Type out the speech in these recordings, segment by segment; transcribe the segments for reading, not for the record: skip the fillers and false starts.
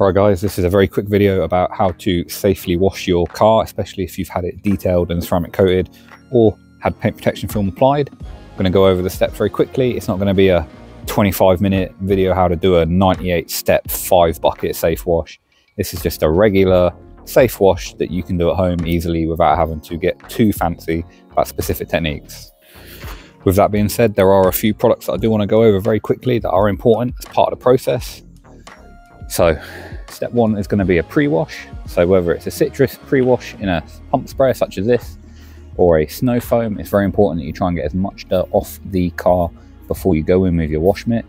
Alright guys, this is a very quick video about how to safely wash your car, especially if you've had it detailed and ceramic coated or had paint protection film applied. I'm going to go over the steps very quickly. It's not going to be a 25-minute video how to do a 98-step 5-bucket safe wash. This is just a regular safe wash that you can do at home easily without having to get too fancy about specific techniques. With that being said, there are a few products that I do want to go over very quickly that are important as part of the process. So step one is going to be a pre-wash. So whether it's a citrus pre-wash in a pump sprayer such as this or a snow foam, it's very important that you try and get as much dirt off the car before you go in with your wash mitt,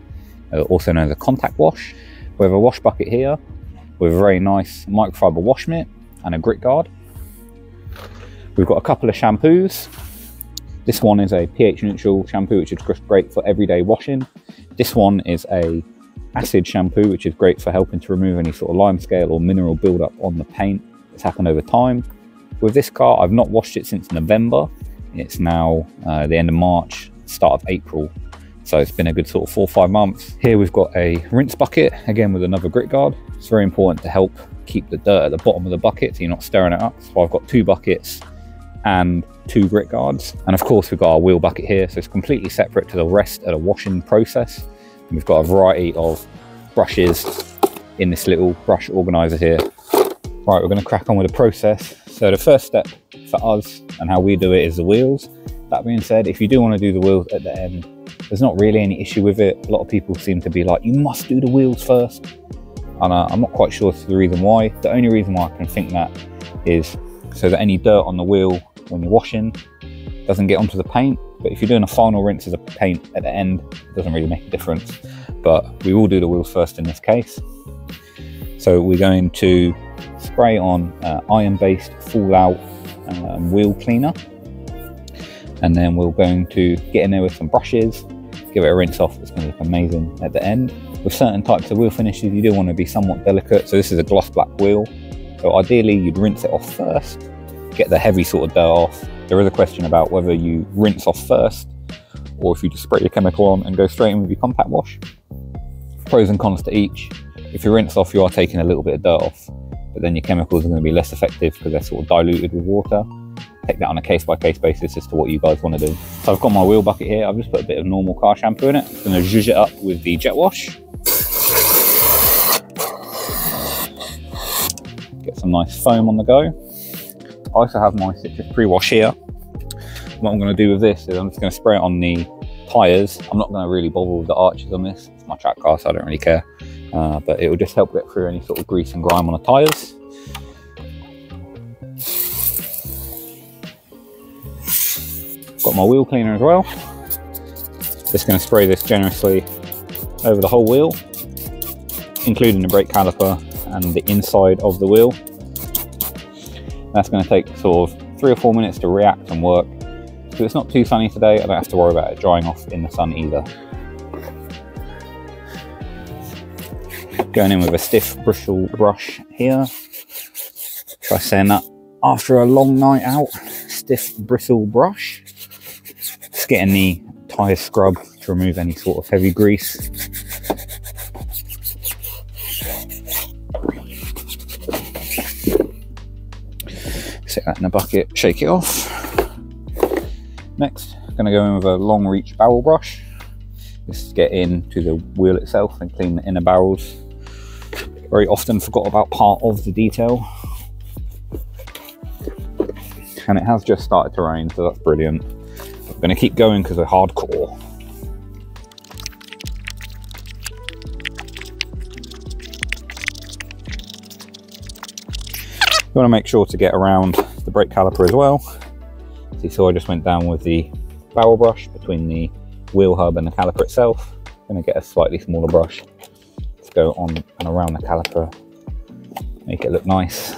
also known as a contact wash. We have a wash bucket here with a very nice microfiber wash mitt and a grit guard. We've got a couple of shampoos. This one is a pH neutral shampoo, which is just great for everyday washing. This one is a acid shampoo, which is great for helping to remove any sort of lime scale or mineral buildup on the paint that's happened over time. With this car, I've not washed it since November. It's now the end of March, start of April. So it's been a good sort of 4 or 5 months. Here we've got a rinse bucket, again with another grit guard. It's very important to help keep the dirt at the bottom of the bucket so you're not stirring it up. So I've got 2 buckets and 2 grit guards. And of course we've got our wheel bucket here. So it's completely separate to the rest of the washing process. We've got a variety of brushes in this little brush organizer here. Right, we're going to crack on with the process. So the first step for us and how we do it is the wheels. That being said, if you do want to do the wheels at the end, there's not really any issue with it. A lot of people seem to be like, you must do the wheels first. And I'm not quite sure the reason why. The only reason why I can think that is so that any dirt on the wheel when you're washing doesn't get onto the paint. But if you're doing a final rinse of the paint at the end, it doesn't really make a difference. But we will do the wheels first in this case. So we're going to spray on iron-based fallout wheel cleaner. And then we're going to get in there with some brushes, give it a rinse off. It's going to look amazing at the end. With certain types of wheel finishes, you do want to be somewhat delicate. So this is a gloss black wheel. So ideally you'd rinse it off first, get the heavy sort of dirt off. There is a question about whether you rinse off first or if you just spray your chemical on and go straight in with your compact wash. Pros and cons to each. If you rinse off, you are taking a little bit of dirt off, but then your chemicals are going to be less effective because they're sort of diluted with water. Take that on a case-by-case basis as to what you guys want to do. So I've got my wheel bucket here. I've just put a bit of normal car shampoo in it. I'm going to zhuzh it up with the jet wash. Get some nice foam on the go. I also have my citrus pre-wash here. What I'm going to do with this is I'm just going to spray it on the tyres. I'm not going to really bother with the arches on this. It's my track car, so I don't really care. But it will just help get through any sort of grease and grime on the tyres. Got my wheel cleaner as well. Just going to spray this generously over the whole wheel, including the brake caliper and the inside of the wheel. That's going to take sort of 3 or 4 minutes to react and work. So it's not too sunny today. I don't have to worry about it drying off in the sun either. Going in with a stiff bristle brush here. Try saying that after a long night out. Stiff bristle brush. Just getting the tyre scrub to remove any sort of heavy grease. Sit that in a bucket, shake it off. Next, I'm going to go in with a long reach barrel brush. Just to get into the wheel itself and clean the inner barrels. Very often forgot about part of the detail. And it has just started to rain, so that's brilliant. I'm going to keep going because we're hardcore. You want to make sure to get around the brake caliper as well. See, so I just went down with the barrel brush between the wheel hub and the caliper itself. I'm going to get a slightly smaller brush to go on and around the caliper, make it look nice.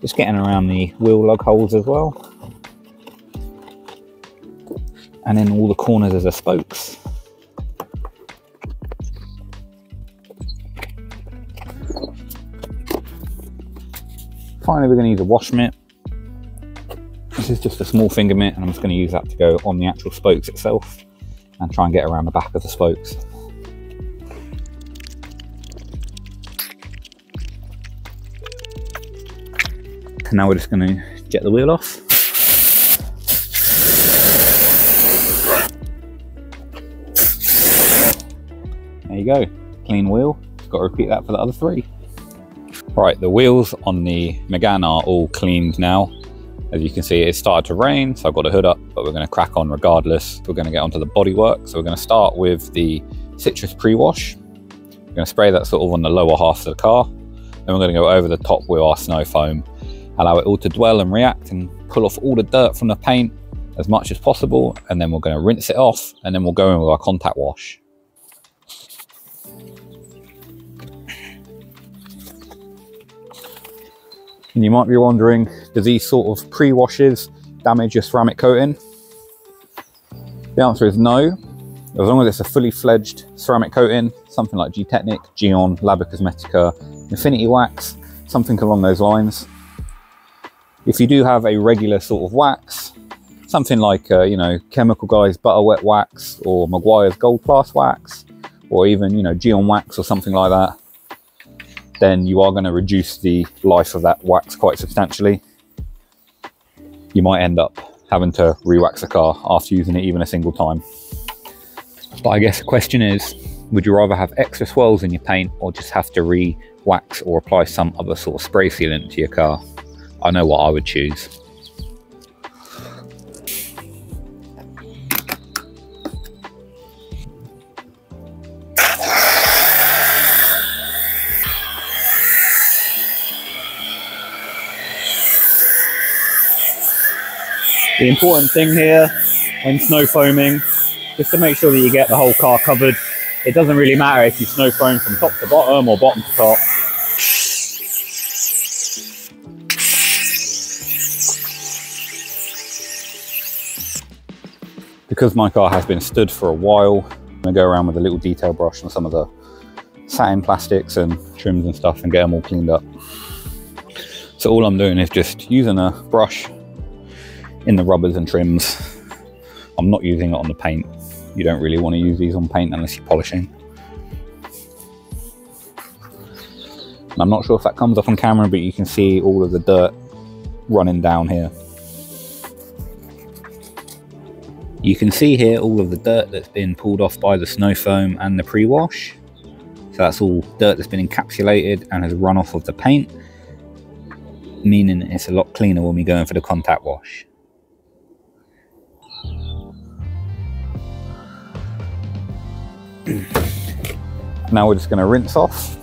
Just getting around the wheel lug holes as well. And in all the corners are the spokes. Finally, we're going to use a wash mitt. This is just a small finger mitt, and I'm just going to use that to go on the actual spokes itself and try and get around the back of the spokes. And now we're just going to get the wheel off. There you go, clean wheel. Just got to repeat that for the other three. Right, the wheels on the Megane are all cleaned now. As you can see, it started to rain, so I've got the hood up, but we're going to crack on regardless. We're going to get onto the bodywork. So we're going to start with the citrus pre-wash. We're going to spray that sort of on the lower half of the car. Then we're going to go over the top with our snow foam, allow it all to dwell and react and pull off all the dirt from the paint as much as possible. And then we're going to rinse it off, and then we'll go in with our contact wash. And you might be wondering, do these sort of pre-washes damage your ceramic coating? The answer is no. As long as it's a fully fledged ceramic coating, something like G-Technic, Geon, Labocosmetica, Infinity Wax, something along those lines. If you do have a regular sort of wax, something like, you know, Chemical Guys Butter Wet Wax or Maguire's Gold Class Wax, or even, you know, Geon Wax or something like that, then you are going to reduce the life of that wax quite substantially. You might end up having to re-wax the car after using it even a single time. But I guess the question is, would you rather have extra swirls in your paint or just have to re-wax or apply some other sort of spray sealant to your car? I know what I would choose. The important thing here when snow foaming, just to make sure that you get the whole car covered. It doesn't really matter if you snow foam from top to bottom or bottom to top. Because my car has been stood for a while, I'm going to go around with a little detail brush on some of the satin plastics and trims and stuff and get them all cleaned up. So all I'm doing is just using a brush in the rubbers and trims. I'm not using it on the paint. You don't really want to use these on paint unless you're polishing. And I'm not sure if that comes up on camera, but you can see all of the dirt running down here. You can see here all of the dirt that's been pulled off by the snow foam and the pre-wash. So that's all dirt that's been encapsulated and has run off of the paint, meaning it's a lot cleaner when we go in for the contact wash. Now we're just going to rinse off.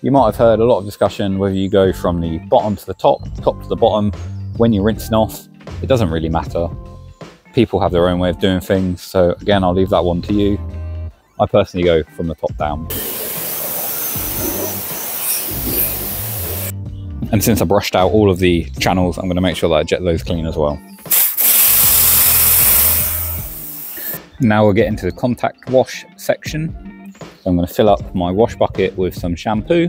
You might have heard a lot of discussion whether you go from the bottom to the top, top to the bottom. When you're rinsing off, it doesn't really matter. People have their own way of doing things, so again, I'll leave that one to you. I personally go from the top down. And since I brushed out all of the channels, I'm going to make sure that I jet those clean as well. Now we'll get into the contact wash section. So I'm going to fill up my wash bucket with some shampoo.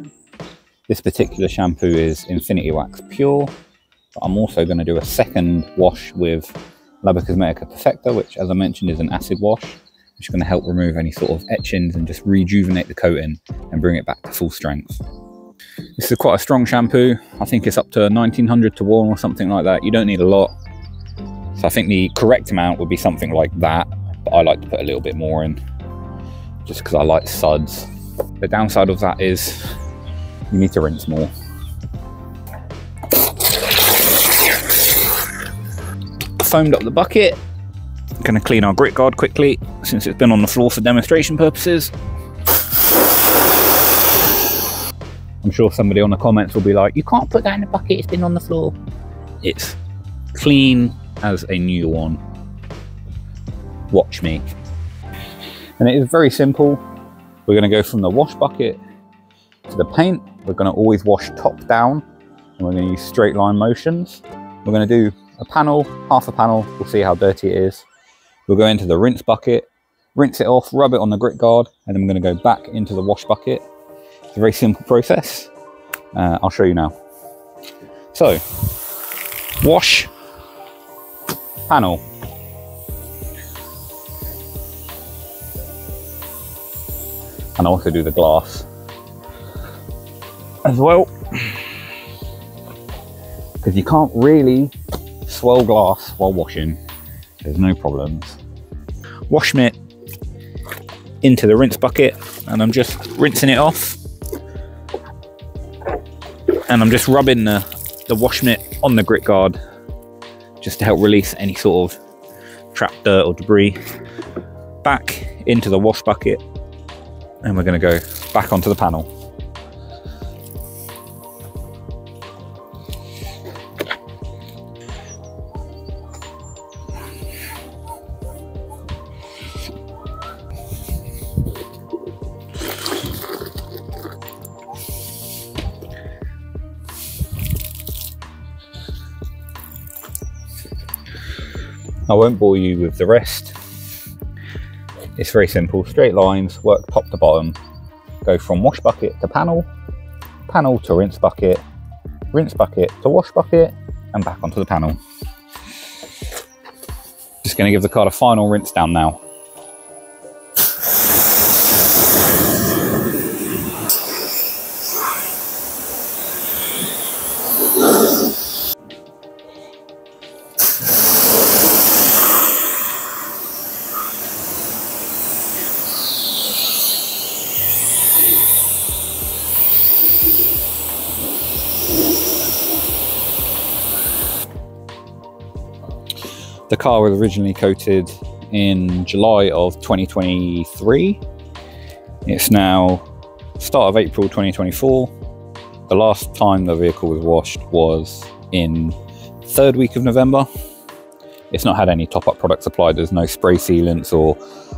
This particular shampoo is Infinity Wax Pure, but I'm also going to do a second wash with Labocosmetica Perfecta, which, as I mentioned, is an acid wash, which is going to help remove any sort of etchings and just rejuvenate the coating and bring it back to full strength. This is quite a strong shampoo. I think it's up to 1900 to 1 or something like that. You don't need a lot. So I think the correct amount would be something like that, but I like to put a little bit more in just because I like suds. The downside of that is you need to rinse more. I foamed up the bucket. I'm going to clean our grit guard quickly since it's been on the floor for demonstration purposes. I'm sure somebody on the comments will be like, you can't put that in a bucket, it's been on the floor. It's clean as a new one. Watch me. And it is very simple. We're going to go from the wash bucket to the paint. We're going to always wash top down, and we're going to use straight line motions. We're going to do a panel, half a panel. We'll see how dirty it is. We'll go into the rinse bucket, rinse it off, rub it on the grit guard, and then we're going to go back into the wash bucket. It's a very simple process. I'll show you now. So, wash, panel. And I'll also do the glass as well, because you can't really swirl glass while washing. There's no problems. Wash mitt into the rinse bucket, and I'm just rinsing it off, and I'm just rubbing the wash mitt on the grit guard just to help release any sort of trapped dirt or debris back into the wash bucket. And we're going to go back onto the panel. I won't bore you with the rest. It's very simple, straight lines, work top to bottom, go from wash bucket to panel, panel to rinse bucket to wash bucket, and back onto the panel. Just gonna give the card a final rinse down now. The car was originally coated in July of 2023. It's now start of April 2024. The last time the vehicle was washed was in third week of November. It's not had any top-up products applied. There's no spray sealants or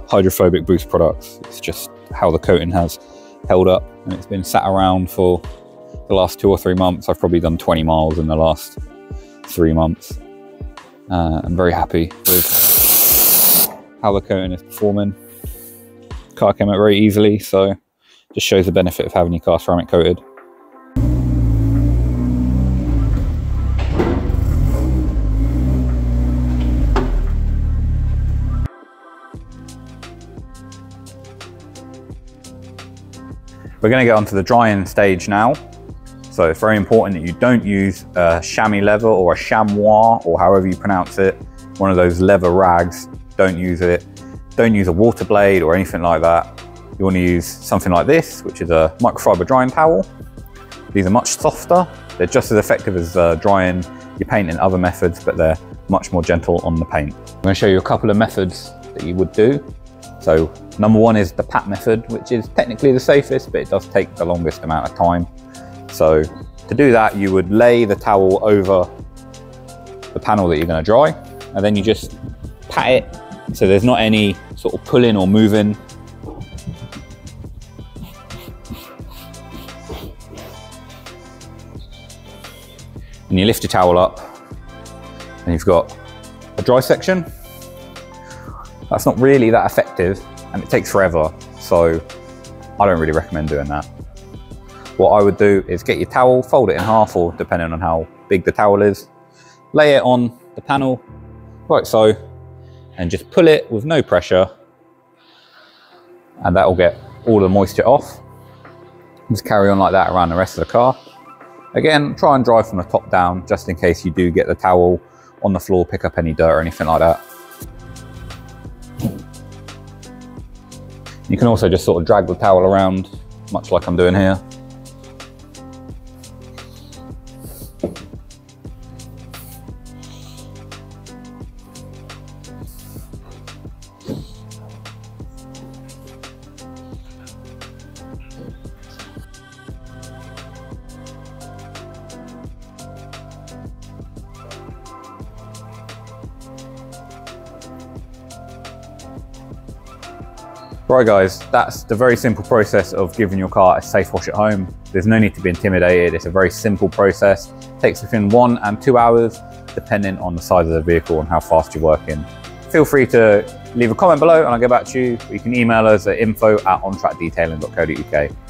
hydrophobic boost products. It's just how the coating has held up, and it's been sat around for the last 2 or 3 months. I've probably done 20 miles in the last 3 months. I'm very happy with how the coating is performing. Car came out very easily, so just shows the benefit of having your car ceramic coated. We're going to get onto the drying stage now. So it's very important that you don't use a chamois leather or a chamois, or however you pronounce it, one of those leather rags. Don't use it. Don't use a water blade or anything like that. You want to use something like this, which is a microfiber drying towel. These are much softer. They're just as effective as drying your paint in other methods, but they're much more gentle on the paint. I'm going to show you a couple of methods that you would do. So number one is the pat method, which is technically the safest, but it does take the longest amount of time. So to do that, you would lay the towel over the panel that you're going to dry, and then you just pat it so there's not any sort of pulling or moving. And you lift your towel up and you've got a dry section. That's not really that effective, and it takes forever, so I don't really recommend doing that. What I would do is get your towel, fold it in half, or depending on how big the towel is, lay it on the panel like so, and just pull it with no pressure, and that will get all the moisture off. Just carry on like that around the rest of the car. Again, try and dry from the top down, just in case you do get the towel on the floor, pick up any dirt or anything like that. You can also just sort of drag the towel around, much like I'm doing here. Right guys, that's the very simple process of giving your car a safe wash at home. There's no need to be intimidated. It's a very simple process. It takes between 1 and 2 hours, depending on the size of the vehicle and how fast you're working. Feel free to leave a comment below and I'll get back to you. You can email us at info@ontrackdetailing.co.uk.